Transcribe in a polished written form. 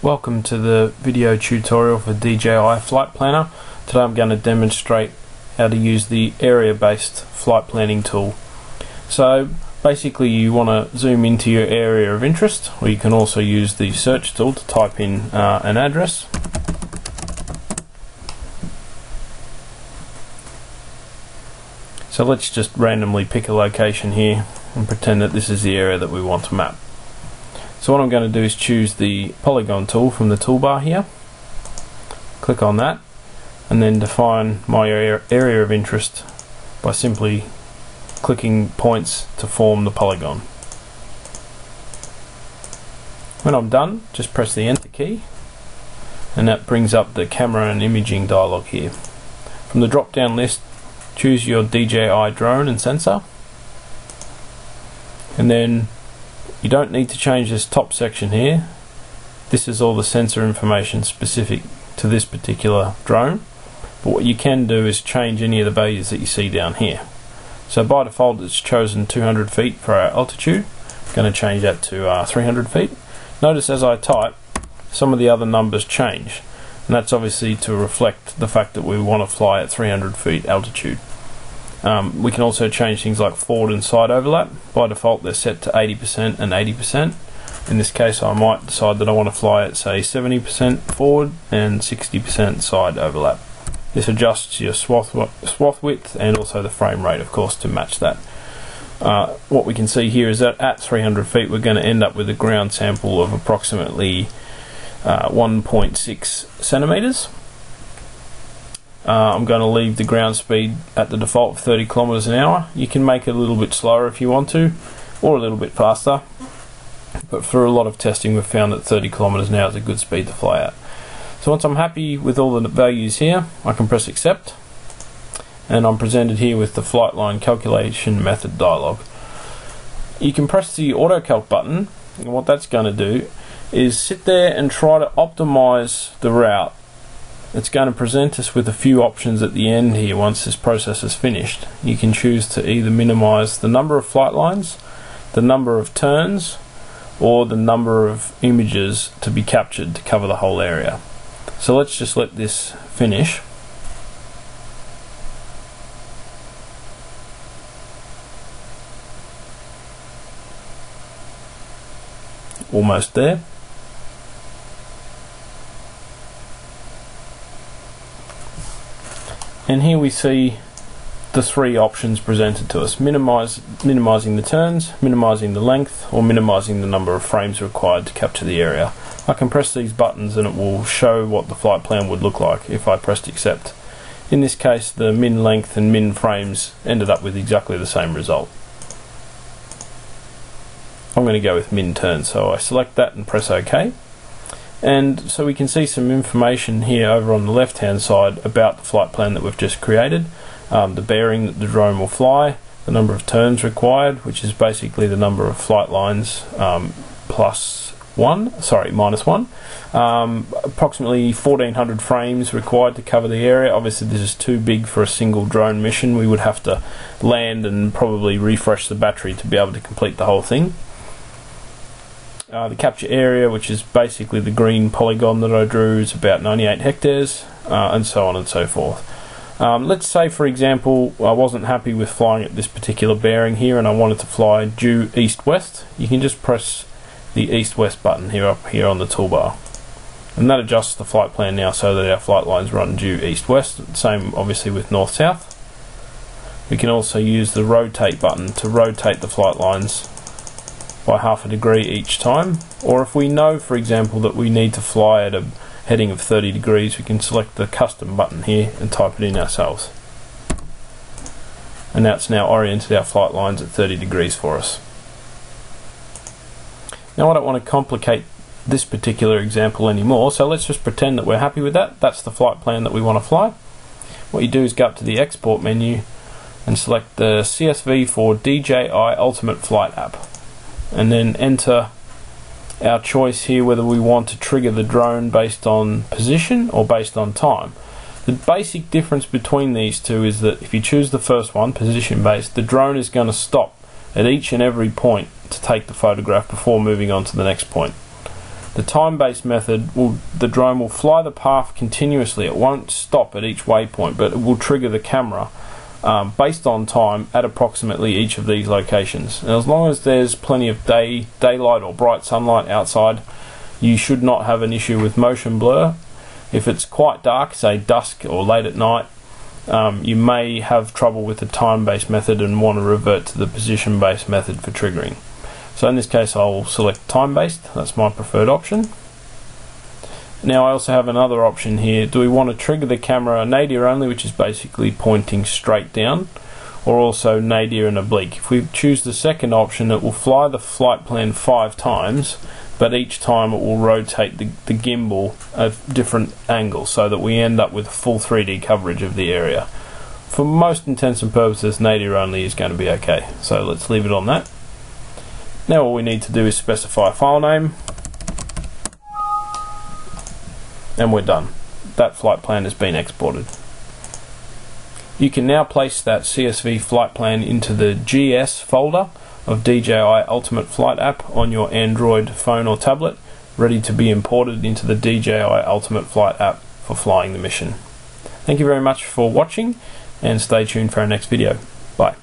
Welcome to the video tutorial for DJI Flight Planner. Today I'm going to demonstrate how to use the area-based flight planning tool. So basically you want to zoom into your area of interest, or you can also use the search tool to type in an address. So let's just randomly pick a location here and pretend that this is the area that we want to map. So what I'm going to do is choose the polygon tool from the toolbar here, click on that, and then define my area of interest by simply clicking points to form the polygon. When I'm done, just press the enter key, and that brings up the camera and imaging dialog here. From the drop down list, choose your DJI drone and sensor, and then you don't need to change this top section here. This is all the sensor information specific to this particular drone, but what you can do is change any of the values that you see down here. So by default it's chosen 200 feet for our altitude. I'm going to change that to 300 feet. Notice as I type, some of the other numbers change, and that's obviously to reflect the fact that we want to fly at 300 feet altitude. We can also change things like forward and side overlap. By default they're set to 80% and 80%. In this case I might decide that I want to fly at say 70% forward and 60% side overlap. This adjusts your swath width and also the frame rate, of course, to match that. What we can see here is that at 300 feet we're going to end up with a ground sample of approximately 1.6 centimeters. I'm going to leave the ground speed at the default of 30 kilometers an hour. You can make it a little bit slower if you want to, or a little bit faster, but for a lot of testing we've found that 30 kilometers an hour is a good speed to fly at. So once I'm happy with all the values here, I can press accept, and I'm presented here with the flight line calculation method dialog. You can press the auto calc button, and what that's going to do is sit there and try to optimize the route. It's going to present us with a few options at the end here. Once this process is finished, you can choose to either minimize the number of flight lines, the number of turns, or the number of images to be captured to cover the whole area. So let's just let this finish. Almost there. And here we see the three options presented to us: minimizing the turns, minimizing the length, or minimizing the number of frames required to capture the area. I can press these buttons and it will show what the flight plan would look like if I pressed accept. In this case, the min length and min frames ended up with exactly the same result. I'm going to go with min turns, so I select that and press OK. And so we can see some information here over on the left hand side about the flight plan that we've just created, the bearing that the drone will fly, the number of turns required, which is basically the number of flight lines minus one, approximately 1400 frames required to cover the area. Obviously this is too big for a single drone mission. We would have to land and probably refresh the battery to be able to complete the whole thing. The capture area, which is basically the green polygon that I drew, is about 98 hectares, and so on and so forth. Let's say, for example, I wasn't happy with flying at this particular bearing here and I wanted to fly due east-west. You can just press the east-west button here up here on the toolbar, and that adjusts the flight plan now so that our flight lines run due east-west. Same obviously with north-south. We can also use the rotate button to rotate the flight lines by half a degree each time, or if we know, for example, that we need to fly at a heading of 30 degrees, we can select the custom button here and type it in ourselves. And that's now oriented our flight lines at 30 degrees for us. Now I don't want to complicate this particular example anymore, so let's just pretend that we're happy with that. That's the flight plan that we want to fly. What you do is go up to the export menu and select the CSV for DJI Ultimate Flight App, and then enter our choice here whether we want to trigger the drone based on position or based on time. The basic difference between these two is that if you choose the first one, position based, the drone is going to stop at each and every point to take the photograph before moving on to the next point. The time-based method, the drone will fly the path continuously. It won't stop at each waypoint, but it will trigger the camera based on time at approximately each of these locations. And as long as there's plenty of daylight or bright sunlight outside, you should not have an issue with motion blur. If it's quite dark, say dusk or late at night, you may have trouble with the time-based method and want to revert to the position-based method for triggering. So in this case I'll select time-based, that's my preferred option. Now I also have another option here. Do we want to trigger the camera nadir only, which is basically pointing straight down, or also nadir and oblique? If we choose the second option, it will fly the flight plan 5 times, but each time it will rotate the gimbal at different angles so that we end up with full 3D coverage of the area. For most intents and purposes, nadir only is going to be okay, so let's leave it on that. Now all we need to do is specify a file name, and we're done. That flight plan has been exported. You can now place that CSV flight plan into the GS folder of DJI Ultimate Flight App on your Android phone or tablet, ready to be imported into the DJI Ultimate Flight App for flying the mission. Thank you very much for watching, and stay tuned for our next video. Bye.